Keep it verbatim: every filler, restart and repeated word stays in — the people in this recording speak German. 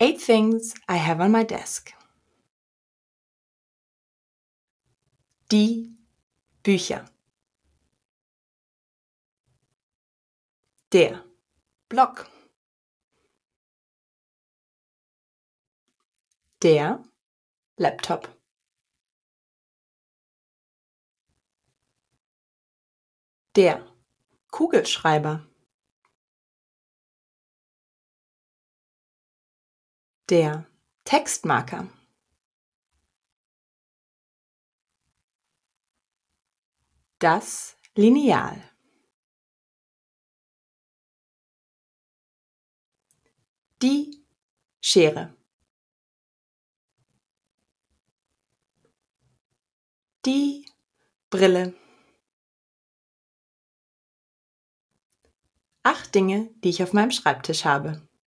Eight things I have on my desk. Die Bücher. Der Block. Der Laptop. Der Kugelschreiber. Der Textmarker. Das Lineal. Die Schere. Die Brille. Acht Dinge, die ich auf meinem Schreibtisch habe.